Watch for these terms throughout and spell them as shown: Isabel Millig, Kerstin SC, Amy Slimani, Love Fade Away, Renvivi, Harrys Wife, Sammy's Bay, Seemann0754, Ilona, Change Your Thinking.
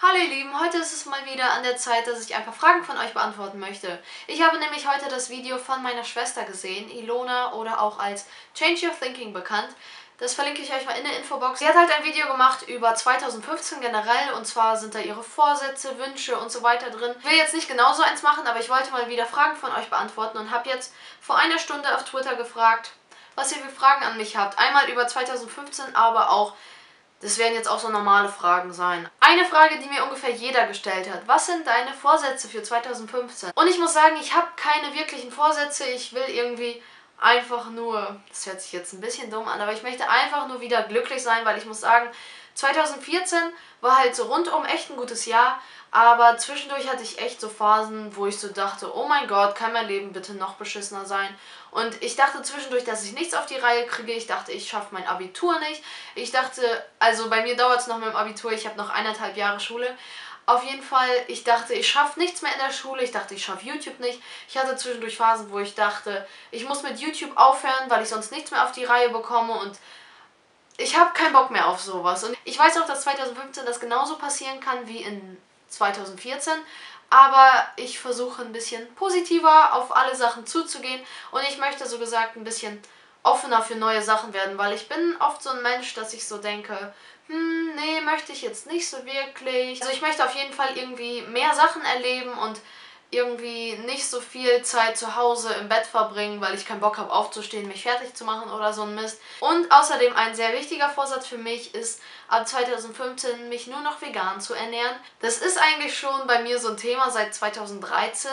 Hallo ihr Lieben, heute ist es mal wieder an der Zeit, dass ich ein paar Fragen von euch beantworten möchte. Ich habe nämlich heute das Video von meiner Schwester gesehen, Ilona oder auch als Change Your Thinking bekannt. Das verlinke ich euch mal in der Infobox. Sie hat halt ein Video gemacht über 2015 generell und zwar sind da ihre Vorsätze, Wünsche und so weiter drin. Ich will jetzt nicht genau so eins machen, aber ich wollte mal wieder Fragen von euch beantworten und habe jetzt vor einer Stunde auf Twitter gefragt, was ihr für Fragen an mich habt. Einmal über 2015, aber auch, das werden jetzt auch so normale Fragen sein. Eine Frage, die mir ungefähr jeder gestellt hat. Was sind deine Vorsätze für 2015? Und ich muss sagen, ich habe keine wirklichen Vorsätze. Ich will irgendwie einfach nur, das hört sich jetzt ein bisschen dumm an, aber ich möchte einfach nur wieder glücklich sein, weil ich muss sagen, 2014 war halt so rundum echt ein gutes Jahr, aber zwischendurch hatte ich echt so Phasen, wo ich so dachte, oh mein Gott, kann mein Leben bitte noch beschissener sein? Und ich dachte zwischendurch, dass ich nichts auf die Reihe kriege, ich dachte, ich schaffe mein Abitur nicht, ich dachte, also bei mir dauert es noch mit dem Abitur, ich habe noch 1,5 Jahre Schule. Auf jeden Fall, ich dachte, ich schaffe nichts mehr in der Schule, ich dachte, ich schaffe YouTube nicht. Ich hatte zwischendurch Phasen, wo ich dachte, ich muss mit YouTube aufhören, weil ich sonst nichts mehr auf die Reihe bekomme und ich habe keinen Bock mehr auf sowas. Und ich weiß auch, dass 2015 das genauso passieren kann wie in 2014, aber ich versuche ein bisschen positiver auf alle Sachen zuzugehen und ich möchte so gesagt ein bisschen offener für neue Sachen werden, weil ich bin oft so ein Mensch, dass ich so denke, nee, möchte ich jetzt nicht so wirklich. Also ich möchte auf jeden Fall irgendwie mehr Sachen erleben und irgendwie nicht so viel Zeit zu Hause im Bett verbringen, weil ich keinen Bock habe aufzustehen, mich fertig zu machen oder so ein Mist. Und außerdem ein sehr wichtiger Vorsatz für mich ist, ab 2015 mich nur noch vegan zu ernähren. Das ist eigentlich schon bei mir so ein Thema seit 2013.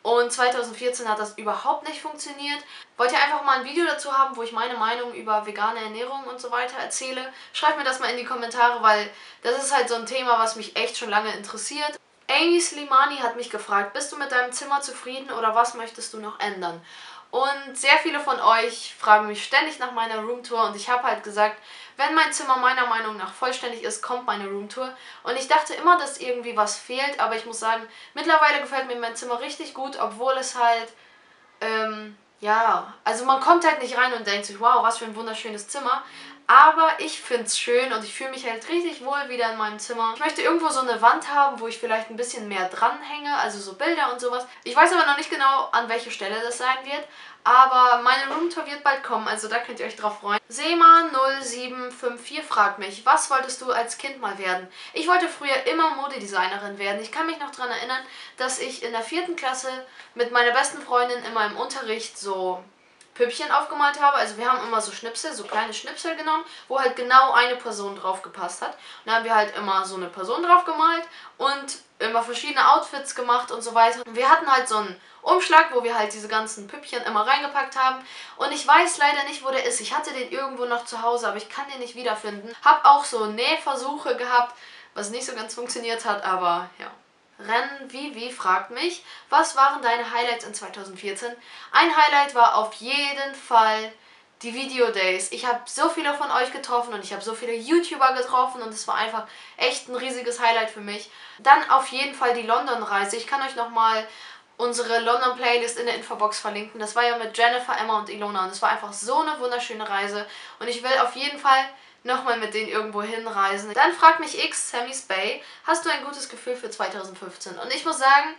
Und 2014 hat das überhaupt nicht funktioniert. Wollt ihr einfach mal ein Video dazu haben, wo ich meine Meinung über vegane Ernährung und so weiter erzähle? Schreibt mir das mal in die Kommentare, weil das ist halt so ein Thema, was mich echt schon lange interessiert. Amy Slimani hat mich gefragt, bist du mit deinem Zimmer zufrieden oder was möchtest du noch ändern? Und sehr viele von euch fragen mich ständig nach meiner Roomtour und ich habe halt gesagt, wenn mein Zimmer meiner Meinung nach vollständig ist, kommt meine Roomtour. Und ich dachte immer, dass irgendwie was fehlt, aber ich muss sagen, mittlerweile gefällt mir mein Zimmer richtig gut, obwohl es halt, ja, also man kommt halt nicht rein und denkt sich, wow, was für ein wunderschönes Zimmer. Aber ich finde es schön und ich fühle mich halt richtig wohl wieder in meinem Zimmer. Ich möchte irgendwo so eine Wand haben, wo ich vielleicht ein bisschen mehr dranhänge, also so Bilder und sowas. Ich weiß aber noch nicht genau, an welche Stelle das sein wird, aber meine Roomtour wird bald kommen, also da könnt ihr euch drauf freuen. Seemann0754 fragt mich, was wolltest du als Kind mal werden? Ich wollte früher immer Modedesignerin werden. Ich kann mich noch daran erinnern, dass ich in der 4. Klasse mit meiner besten Freundin immer im Unterricht so Püppchen aufgemalt habe. Also wir haben immer so Schnipsel, so kleine Schnipsel genommen, wo halt genau eine Person drauf gepasst hat. Und da haben wir halt immer so eine Person drauf gemalt und immer verschiedene Outfits gemacht und so weiter. Und wir hatten halt so einen Umschlag, wo wir halt diese ganzen Püppchen immer reingepackt haben. Und ich weiß leider nicht, wo der ist. Ich hatte den irgendwo noch zu Hause, aber ich kann den nicht wiederfinden. Hab auch so Nähversuche gehabt, was nicht so ganz funktioniert hat, aber ja. Renvivi fragt mich, was waren deine Highlights in 2014? Ein Highlight war auf jeden Fall die Video Days. Ich habe so viele von euch getroffen und ich habe so viele YouTuber getroffen und es war einfach echt ein riesiges Highlight für mich. Dann auf jeden Fall die London-Reise. Ich kann euch nochmal unsere London-Playlist in der Infobox verlinken. Das war ja mit Jennifer, Emma und Ilona und es war einfach so eine wunderschöne Reise und ich will auf jeden Fall nochmal mit denen irgendwo hinreisen. Dann fragt mich X, Sammy's Bay, hast du ein gutes Gefühl für 2015? Und ich muss sagen,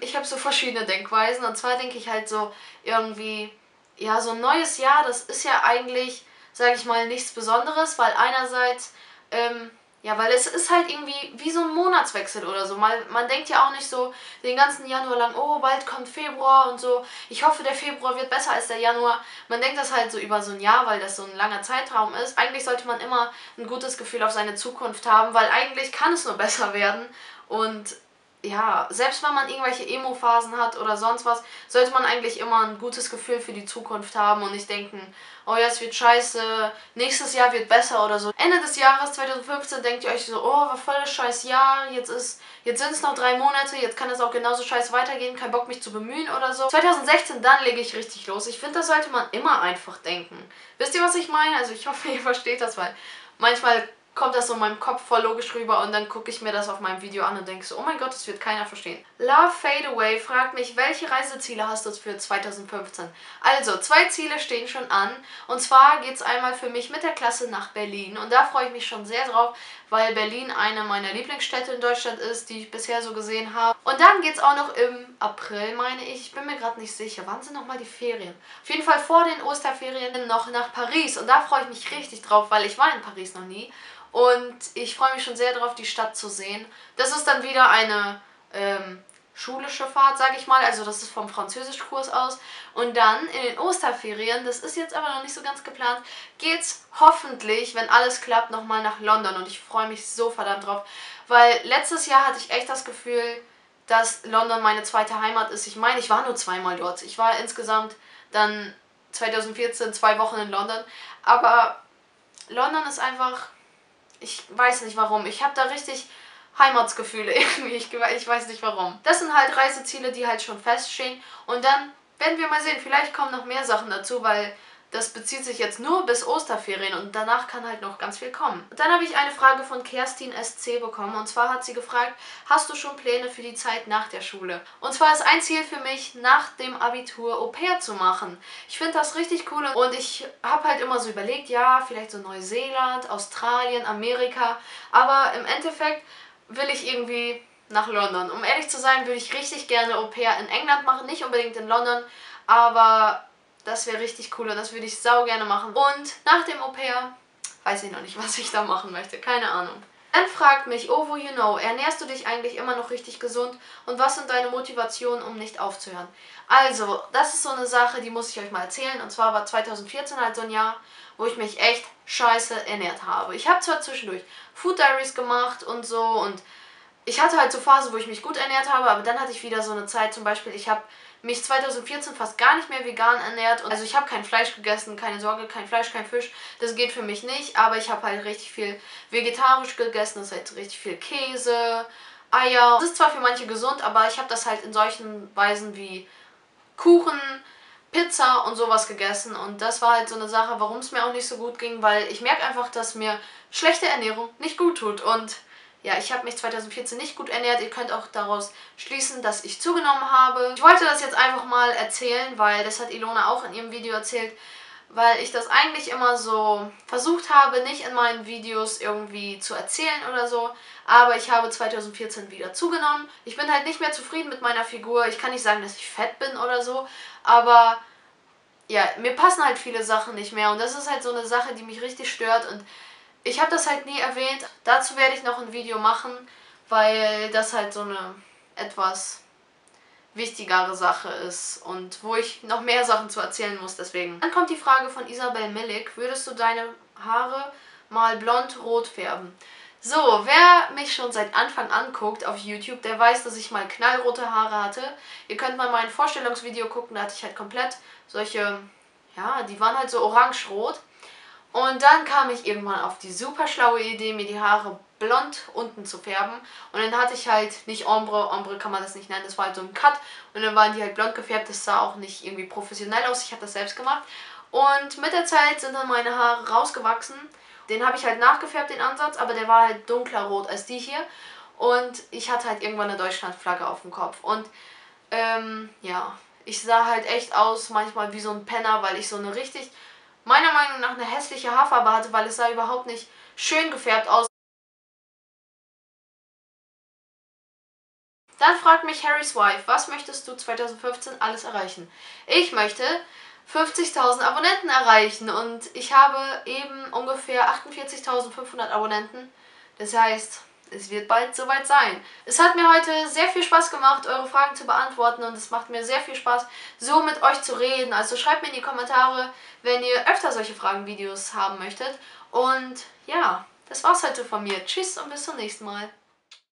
ich habe so verschiedene Denkweisen. Und zwar denke ich halt so irgendwie, ja, so ein neues Jahr, das ist ja eigentlich, sage ich mal, nichts Besonderes, weil einerseits, ja, weil es ist halt irgendwie wie so ein Monatswechsel oder so. Man denkt ja auch nicht so den ganzen Januar lang, oh, bald kommt Februar und so. Ich hoffe, der Februar wird besser als der Januar. Man denkt das halt so über so ein Jahr, weil das so ein langer Zeitraum ist. Eigentlich sollte man immer ein gutes Gefühl auf seine Zukunft haben, weil eigentlich kann es nur besser werden. Und ja, selbst wenn man irgendwelche Emo-Phasen hat oder sonst was, sollte man eigentlich immer ein gutes Gefühl für die Zukunft haben und nicht denken, oh ja, es wird scheiße, nächstes Jahr wird besser oder so. Ende des Jahres 2015 denkt ihr euch so, oh, war voll das scheiß Jahr, jetzt sind es noch 3 Monate, jetzt kann es auch genauso scheiß weitergehen, kein Bock mich zu bemühen oder so. 2016, dann lege ich richtig los. Ich finde, das sollte man immer einfach denken. Wisst ihr, was ich meine? Also ich hoffe, ihr versteht das, weil manchmal kommt das so in meinem Kopf voll logisch rüber und dann gucke ich mir das auf meinem Video an und denke so, oh mein Gott, das wird keiner verstehen. Love Fade Away fragt mich, welche Reiseziele hast du für 2015? Also, 2 Ziele stehen schon an und zwar geht es einmal für mich mit der Klasse nach Berlin und da freue ich mich schon sehr drauf, weil Berlin eine meiner Lieblingsstädte in Deutschland ist, die ich bisher so gesehen habe. Und dann geht es auch noch im April, meine ich. Ich bin mir gerade nicht sicher. Wann sind nochmal die Ferien? Auf jeden Fall vor den Osterferien noch nach Paris. Und da freue ich mich richtig drauf, weil ich war in Paris noch nie. Und ich freue mich schon sehr drauf, die Stadt zu sehen. Das ist dann wieder eine schulische Fahrt, sage ich mal. Also das ist vom Französischkurs aus. Und dann in den Osterferien, das ist jetzt aber noch nicht so ganz geplant, geht's hoffentlich, wenn alles klappt, nochmal nach London. Und ich freue mich so verdammt drauf. Weil letztes Jahr hatte ich echt das Gefühl, dass London meine zweite Heimat ist. Ich meine, ich war nur zweimal dort. Ich war insgesamt dann 2014 2 Wochen in London. Aber London ist einfach, ich weiß nicht warum. Ich habe da richtig Heimatsgefühle irgendwie, ich weiß nicht warum. Das sind halt Reiseziele, die halt schon feststehen und dann werden wir mal sehen, vielleicht kommen noch mehr Sachen dazu, weil das bezieht sich jetzt nur bis Osterferien und danach kann halt noch ganz viel kommen. Dann habe ich eine Frage von Kerstin SC bekommen und zwar hat sie gefragt, hast du schon Pläne für die Zeit nach der Schule? Und zwar ist ein Ziel für mich, nach dem Abitur Au-pair zu machen. Ich finde das richtig cool und ich habe halt immer so überlegt, ja, vielleicht so Neuseeland, Australien, Amerika, aber im Endeffekt will ich irgendwie nach London. Um ehrlich zu sein, würde ich richtig gerne Au-pair in England machen, nicht unbedingt in London, aber das wäre richtig cool und das würde ich sau gerne machen. Und nach dem Au-pair weiß ich noch nicht, was ich da machen möchte, keine Ahnung. Dann fragt mich, Ovo, you know, ernährst du dich eigentlich immer noch richtig gesund und was sind deine Motivationen, um nicht aufzuhören? Also, das ist so eine Sache, die muss ich euch mal erzählen. Und zwar war 2014 halt so ein Jahr, wo ich mich echt scheiße ernährt habe. Ich habe zwar zwischendurch Food Diaries gemacht und so und ich hatte halt so Phasen, wo ich mich gut ernährt habe, aber dann hatte ich wieder so eine Zeit, zum Beispiel, ich habe mich 2014 fast gar nicht mehr vegan ernährt. Also ich habe kein Fleisch gegessen, keine Sorge, kein Fleisch, kein Fisch. Das geht für mich nicht, aber ich habe halt richtig viel vegetarisch gegessen. Das ist halt richtig viel Käse, Eier. Das ist zwar für manche gesund, aber ich habe das halt in solchen Weisen wie Kuchen, Pizza und sowas gegessen. Und das war halt so eine Sache, warum es mir auch nicht so gut ging, weil ich merke einfach, dass mir schlechte Ernährung nicht gut tut. Und ja, ich habe mich 2014 nicht gut ernährt. Ihr könnt auch daraus schließen, dass ich zugenommen habe. Ich wollte das jetzt einfach mal erzählen, weil das hat Ilona auch in ihrem Video erzählt, weil ich das eigentlich immer so versucht habe, nicht in meinen Videos irgendwie zu erzählen oder so. Aber ich habe 2014 wieder zugenommen. Ich bin halt nicht mehr zufrieden mit meiner Figur. Ich kann nicht sagen, dass ich fett bin oder so, aber ja, mir passen halt viele Sachen nicht mehr. Und das ist halt so eine Sache, die mich richtig stört und ich habe das halt nie erwähnt. Dazu werde ich noch ein Video machen, weil das halt so eine etwas wichtigere Sache ist und wo ich noch mehr Sachen zu erzählen muss, deswegen. Dann kommt die Frage von Isabel Millig. Würdest du deine Haare mal blond-rot färben? So, wer mich schon seit Anfang anguckt auf YouTube, der weiß, dass ich mal knallrote Haare hatte. Ihr könnt mal mein Vorstellungsvideo gucken, da hatte ich halt komplett solche, ja, die waren halt so orange-rot. Und dann kam ich irgendwann auf die super schlaue Idee, mir die Haare blond unten zu färben. Und dann hatte ich halt nicht Ombre kann man das nicht nennen, das war halt so ein Cut. Und dann waren die halt blond gefärbt, das sah auch nicht irgendwie professionell aus, ich habe das selbst gemacht. Und mit der Zeit sind dann meine Haare rausgewachsen. Den habe ich halt nachgefärbt, den Ansatz, aber der war halt dunkler rot als die hier. Und ich hatte halt irgendwann eine Deutschlandflagge auf dem Kopf. Und ja, ich sah halt echt aus manchmal wie so ein Penner, weil ich so eine richtig, meiner Meinung nach, eine hässliche Haarfarbe hatte, weil es sah überhaupt nicht schön gefärbt aus. Dann fragt mich Harrys Wife, was möchtest du 2015 alles erreichen? Ich möchte 50.000 Abonnenten erreichen und ich habe eben ungefähr 48.500 Abonnenten. Das heißt, es wird bald soweit sein. Es hat mir heute sehr viel Spaß gemacht, eure Fragen zu beantworten und es macht mir sehr viel Spaß, so mit euch zu reden. Also schreibt mir in die Kommentare, wenn ihr öfter solche Fragenvideos haben möchtet. Und ja, das war's heute von mir. Tschüss und bis zum nächsten Mal.